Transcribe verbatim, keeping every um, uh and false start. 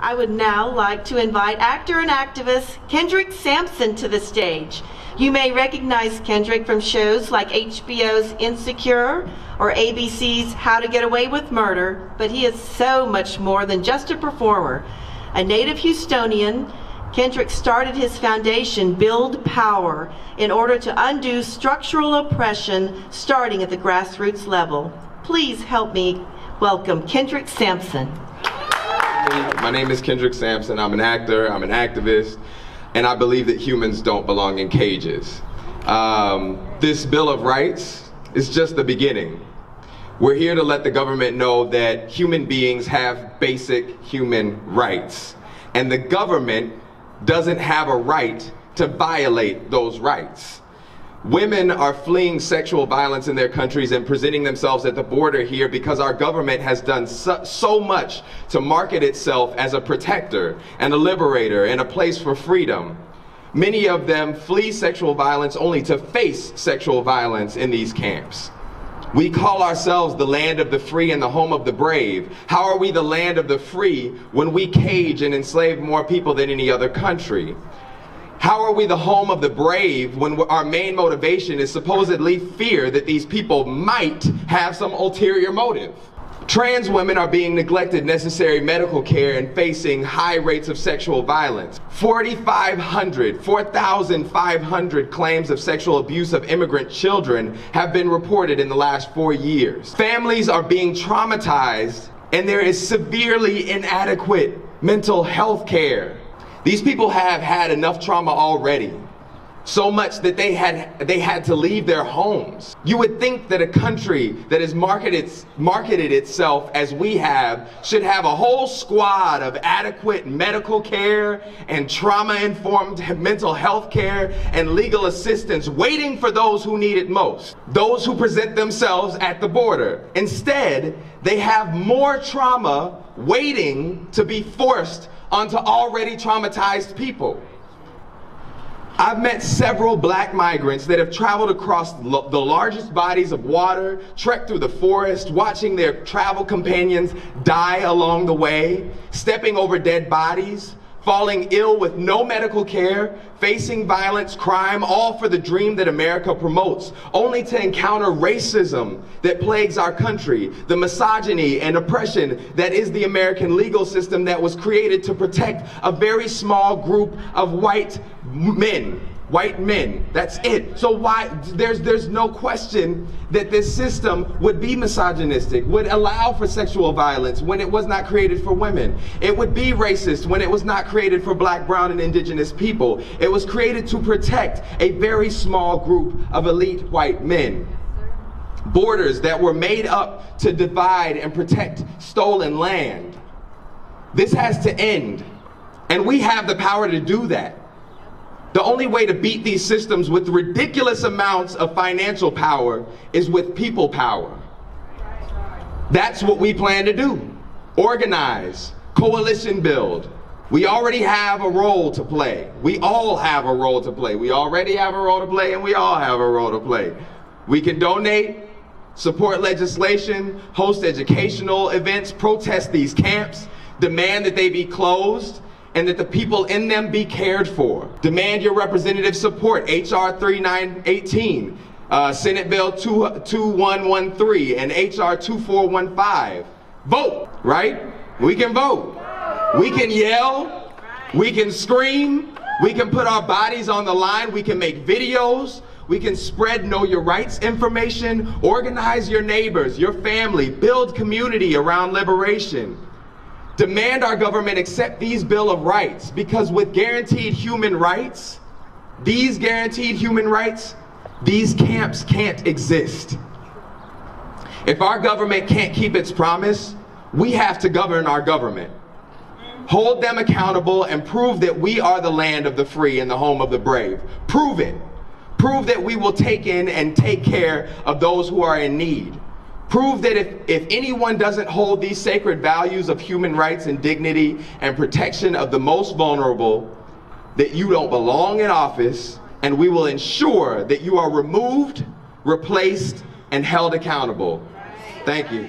I would now like to invite actor and activist Kendrick Sampson to the stage. You may recognize Kendrick from shows like H B O's Insecure or A B C's How to Get Away with Murder, but he is so much more than just a performer. A native Houstonian, Kendrick started his foundation, Build Power, in order to undo structural oppression starting at the grassroots level. Please help me welcome Kendrick Sampson. My name is Kendrick Sampson. I'm an actor, I'm an activist, and I believe that humans don't belong in cages. Um, this Bill of Rights is just the beginning. We're here to let the government know that human beings have basic human rights, and the government doesn't have a right to violate those rights. Women are fleeing sexual violence in their countries and presenting themselves at the border here because our government has done so, so much to market itself as a protector and a liberator and a place for freedom. Many of them flee sexual violence only to face sexual violence in these camps. We call ourselves the land of the free and the home of the brave. How are we the land of the free when we cage and enslave more people than any other country? How are we the home of the brave when our main motivation is supposedly fear that these people might have some ulterior motive? Trans women are being neglected necessary medical care and facing high rates of sexual violence. four thousand five hundred claims of sexual abuse of immigrant children have been reported in the last four years. Families are being traumatized, and there is severely inadequate mental health care. These people have had enough trauma already, so much that they had, they had to leave their homes. You would think that a country that has marketed, marketed itself as we have should have a whole squad of adequate medical care and trauma-informed mental health care and legal assistance waiting for those who need it most, those who present themselves at the border. Instead, they have more trauma waiting to be forced onto already traumatized people. I've met several black migrants that have traveled across the largest bodies of water, trekked through the forest, watching their travel companions die along the way, stepping over dead bodies, falling ill with no medical care, facing violence, crime, all for the dream that America promotes, only to encounter racism that plagues our country, the misogyny and oppression that is the American legal system that was created to protect a very small group of white men. White men, that's it. So why, there's, there's no question that this system would be misogynistic, would allow for sexual violence when it was not created for women. It would be racist when it was not created for black, brown, and indigenous people. It was created to protect a very small group of elite white men. Borders that were made up to divide and protect stolen land. This has to end, and we have the power to do that. The only way to beat these systems with ridiculous amounts of financial power is with people power. That's what we plan to do. Organize, coalition build. We already have a role to play. We all have a role to play. We already have a role to play, and we all have a role to play. We can donate, support legislation, host educational events, protest these camps, demand that they be closed, and that the people in them be cared for. Demand your representative support, H R thirty-nine eighteen, uh, Senate Bill two one one three, and H R two four one five. Vote, right? We can vote. We can yell, we can scream, we can put our bodies on the line, we can make videos, we can spread Know Your Rights information, organize your neighbors, your family, build community around liberation. Demand our government accept these Bill of Rights, because with guaranteed human rights, these guaranteed human rights, these camps can't exist. If our government can't keep its promise, we have to govern our government. Hold them accountable and prove that we are the land of the free and the home of the brave. Prove it. Prove that we will take in and take care of those who are in need. Prove that if, if anyone doesn't hold these sacred values of human rights and dignity and protection of the most vulnerable, that you don't belong in office, and we will ensure that you are removed, replaced, and held accountable. Thank you.